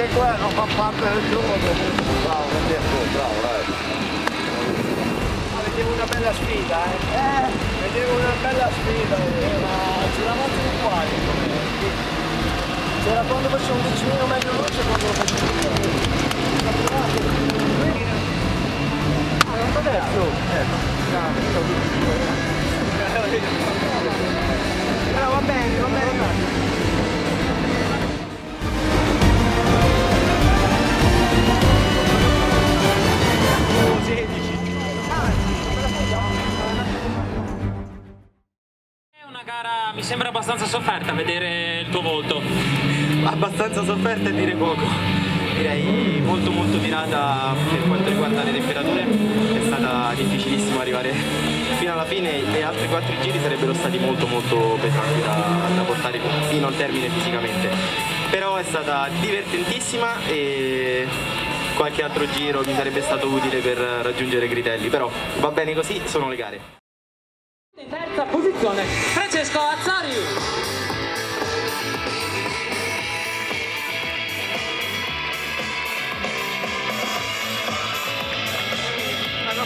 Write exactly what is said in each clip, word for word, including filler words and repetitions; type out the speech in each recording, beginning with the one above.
anche qua non fa parte del gioco. Bravo, bravo, bravo. Vedevo una bella sfida, eh. eh. Vedevo una bella sfida, eh. ma c'eravamo uguali. C'era quando facevo un decimino meglio noi, c'era quando lo facevo un decimino. Ah, non va bene. Eh, no, no, va bene, va bene. Mi sembra abbastanza sofferta vedere il tuo volto. Abbastanza sofferta e dire poco. Direi molto molto tirata per quanto riguarda le temperature. È stata difficilissimo arrivare fino alla fine e altri quattro giri sarebbero stati molto molto pesanti da, da portare fino al termine fisicamente. Però è stata divertentissima e qualche altro giro mi sarebbe stato utile per raggiungere Gridelli. Però va bene così, sono le gare. In terza posizione Francesco Azzari.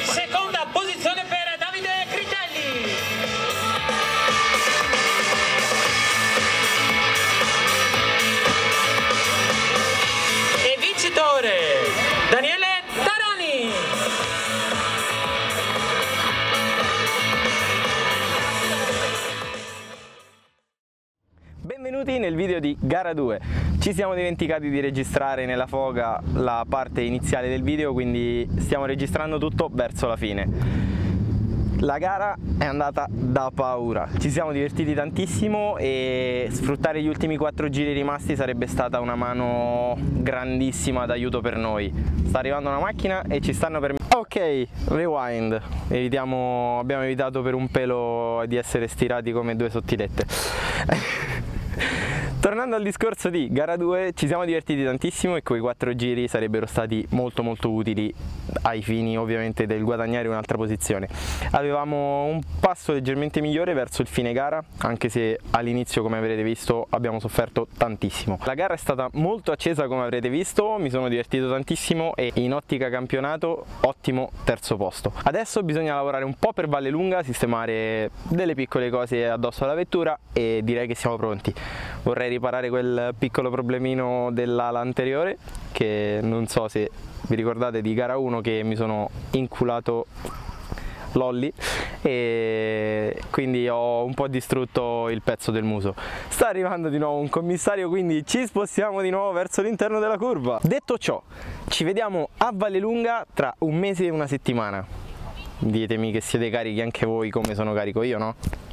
Seconda posizione per Davide Critelli. E vincitore Daniele Tarani. Benvenuti nel video di gara due. Ci siamo dimenticati di registrare nella foga la parte iniziale del video, quindi stiamo registrando tutto verso la fine. La gara è andata da paura, ci siamo divertiti tantissimo e sfruttare gli ultimi quattro giri rimasti sarebbe stata una mano grandissima d'aiuto per noi. Sta arrivando una macchina e ci stanno per... Ok, rewind, evitiamo, abbiamo evitato per un pelo di essere stirati come due sottilette. Tornando al discorso di gara due, ci siamo divertiti tantissimo e quei quattro giri sarebbero stati molto molto utili ai fini ovviamente del guadagnare un'altra posizione. Avevamo un passo leggermente migliore verso il fine gara, anche se all'inizio, come avrete visto, abbiamo sofferto tantissimo. La gara è stata molto accesa, come avrete visto, mi sono divertito tantissimo e in ottica campionato ottimo terzo posto. Adesso bisogna lavorare un po' per Vallelunga, sistemare delle piccole cose addosso alla vettura e direi che siamo pronti. Vorrei riparare quel piccolo problemino dell'ala anteriore che non so se vi ricordate di gara uno che mi sono inculato l'olli e quindi ho un po' distrutto il pezzo del muso. Sta arrivando di nuovo un commissario, quindi ci spostiamo di nuovo verso l'interno della curva. Detto ciò, ci vediamo a Vallelunga tra un mese e una settimana. Ditemi che siete carichi anche voi come sono carico io, no?